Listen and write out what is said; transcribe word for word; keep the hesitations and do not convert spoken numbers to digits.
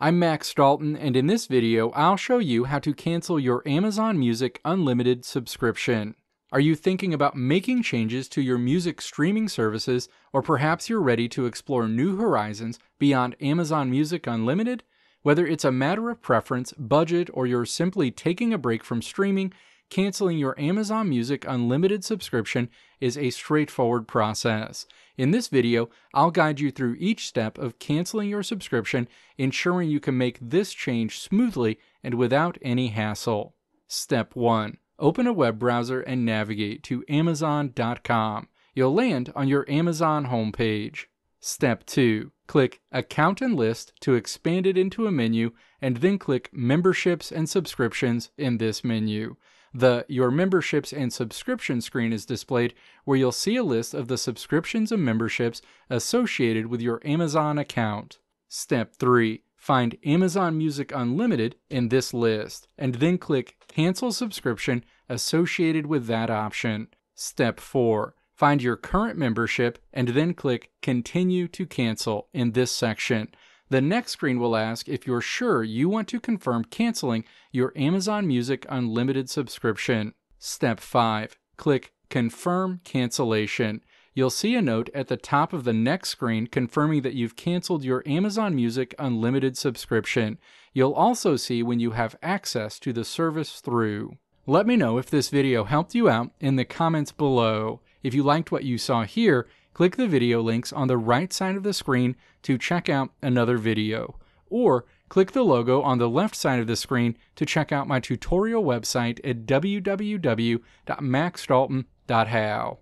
I'm Max Dalton, and in this video I'll show you how to cancel your Amazon Music Unlimited subscription. Are you thinking about making changes to your music streaming services, or perhaps you're ready to explore new horizons beyond Amazon Music Unlimited? Whether it's a matter of preference, budget, or you're simply taking a break from streaming, canceling your Amazon Music Unlimited subscription is a straightforward process. In this video, I'll guide you through each step of canceling your subscription, ensuring you can make this change smoothly and without any hassle. Step one. Open a web browser and navigate to Amazon dot com. You'll land on your Amazon homepage. Step two. Click Account and List to expand it into a menu, and then click Memberships and Subscriptions in this menu. The Your Memberships and Subscriptions screen is displayed, where you'll see a list of the subscriptions and memberships associated with your Amazon account. Step three. Find Amazon Music Unlimited in this list, and then click Cancel Subscription associated with that option. Step four. Find your current membership, and then click Continue to Cancel in this section. The next screen will ask if you're sure you want to confirm canceling your Amazon Music Unlimited subscription. Step five. Click Confirm Cancellation. You'll see a note at the top of the next screen confirming that you've canceled your Amazon Music Unlimited subscription. You'll also see when you have access to the service through. Let me know if this video helped you out in the comments below. If you liked what you saw here, click the video links on the right side of the screen to check out another video, or click the logo on the left side of the screen to check out my tutorial website at w w w dot max dalton dot how.